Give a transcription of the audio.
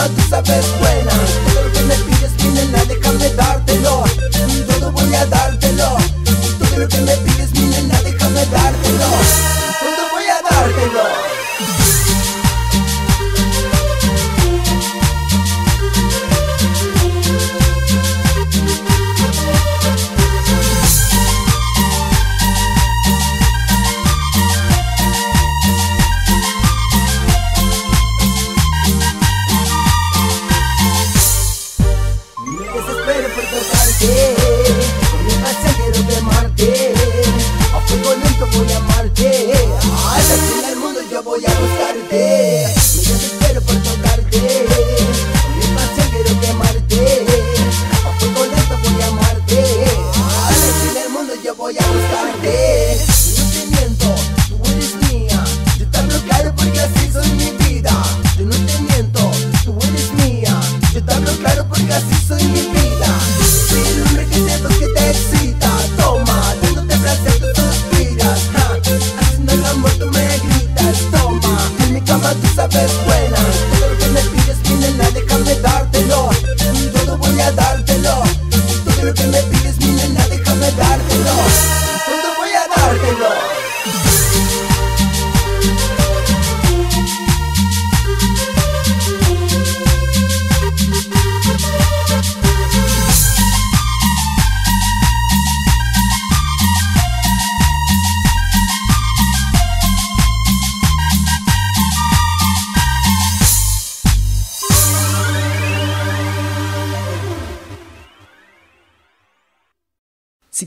alma, tú sabes buena. Todo lo que me pides, nena, déjame dártelo. Todo voy a dártelo. Todo lo que me pides, nena, déjame dártelo. Todo voy a dártelo. Si